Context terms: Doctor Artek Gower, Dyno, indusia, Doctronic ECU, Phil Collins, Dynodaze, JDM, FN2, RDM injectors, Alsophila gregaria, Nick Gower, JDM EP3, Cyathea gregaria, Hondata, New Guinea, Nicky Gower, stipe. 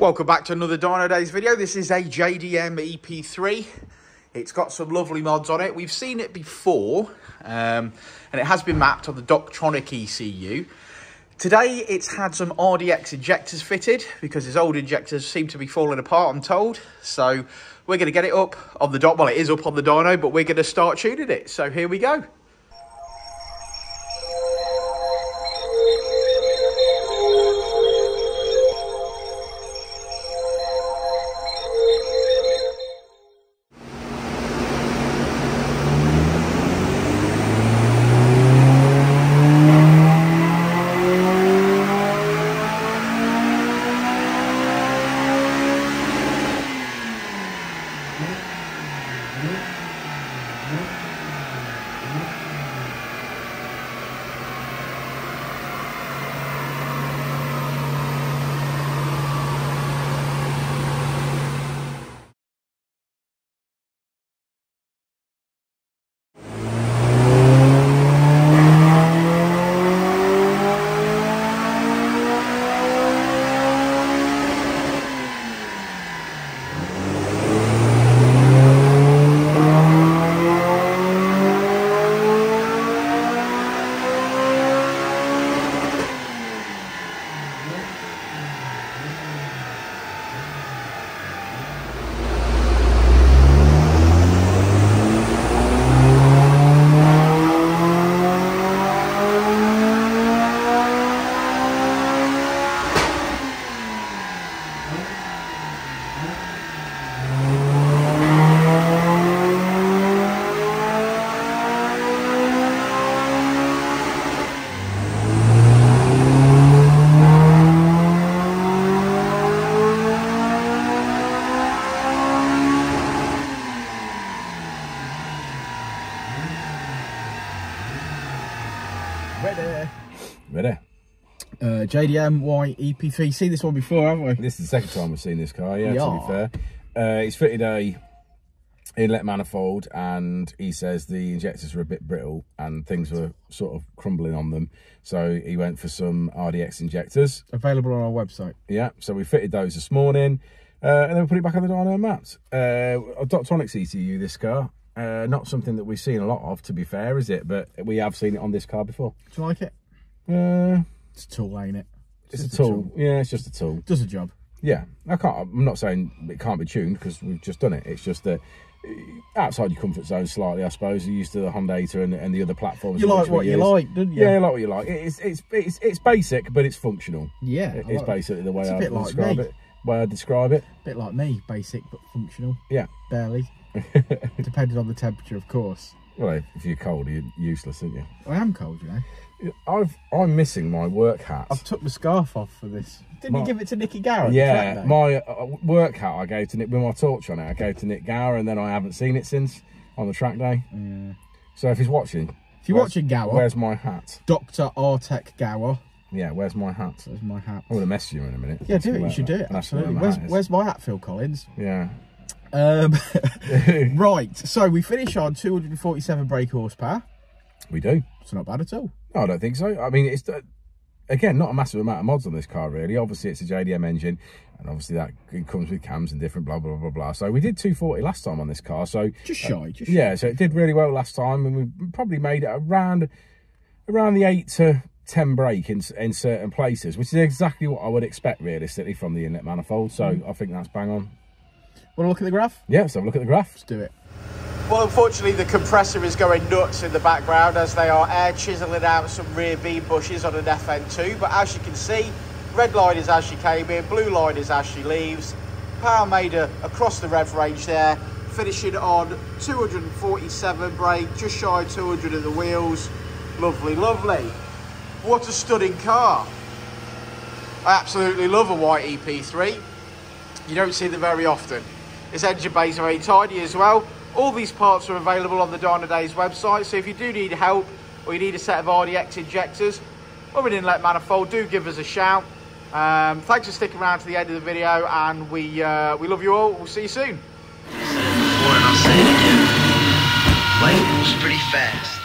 Welcome back to another Dynodaze video. This is a JDM EP3. It's got some lovely mods on it. We've seen it before, and it has been mapped on the Doctronic ECU. Today, it's had some RDX injectors fitted because his old injectors seem to be falling apart, I'm told. So we're going to get it up on the Dyno. Well, it is up on the Dyno, but we're going to start tuning it. So here we go. Ready? JDM EP3. Seen this one before, haven't we? This is the second time we've seen this car, yeah. To be fair. It's fitted a inlet manifold, and he says the injectors were a bit brittle and things were sort of crumbling on them, so he went for some RDX injectors. Available on our website. Yeah, so we fitted those this morning, and then we put it back on the dyno and mapped. A Doctronic ECU, this car. Not something that we've seen a lot of, to be fair, is it? But we have seen it on this car before. Do you like it? It's a tool, ain't it? It's a tool. Yeah, it's just a tool. It does a job. Yeah, I'm not saying it can't be tuned because we've just done it. It's just that outside your comfort zone slightly, I suppose. You're used to the Hondata and the other platforms. You like what you like, don't you? Yeah, you like what you like. It's basic, but it's functional. Yeah, it's basically the way I describe it. A bit like me, basic but functional. Yeah, barely. Depending on the temperature, of course. Well, if you're cold, you're useless, aren't you? I am cold, you know. I'm missing my work hat. I've took my scarf off for this. Didn't you give it to Nicky Gower? Yeah, my work hat I gave to Nick, with my torch on it, I gave to Nick Gower, and then I haven't seen it since on the track day. Yeah. So if he's watching... If you're watching, Gower... Where's my hat? Doctor Artek Gower. Yeah, where's my hat? Where's my hat? I'm going to message you in a minute. Yeah, do it. You should do it. Absolutely. Where's my hat, Phil Collins? Yeah. Right, so we finish on 247 brake horsepower. We do. It's not bad at all. No, I don't think so. I mean, it's again not a massive amount of mods on this car, really. Obviously it's a JDM engine, and obviously that it comes with cams and different blah blah blah blah. So we did 240 last time on this car, so just shy. Yeah, so it did really well last time, and we probably made it around the 8 to 10 brake in certain places, which is exactly what I would expect realistically from the inlet manifold. So I think that's bang on. Want to look at the graph? Yeah, let's have a look at the graph. Let's do it. Well, unfortunately, the compressor is going nuts in the background as they are air chiseling out some rear beam bushes on an FN2. But as you can see, red line is as she came in, blue line is as she leaves. Power made across the rev range there, finishing on 247 brake, just shy of 200 at the wheels. Lovely, lovely. What a stunning car. I absolutely love a white EP3. You don't see them very often. Its engine bays are very tidy as well. All these parts are available on the Dynodaze website, so if you do need help or you need a set of RDX injectors or an inlet manifold, do give us a shout. Thanks for sticking around to the end of the video, and we love you all. We'll see you soon. I said it before and I'll say it again. Lightning was pretty fast.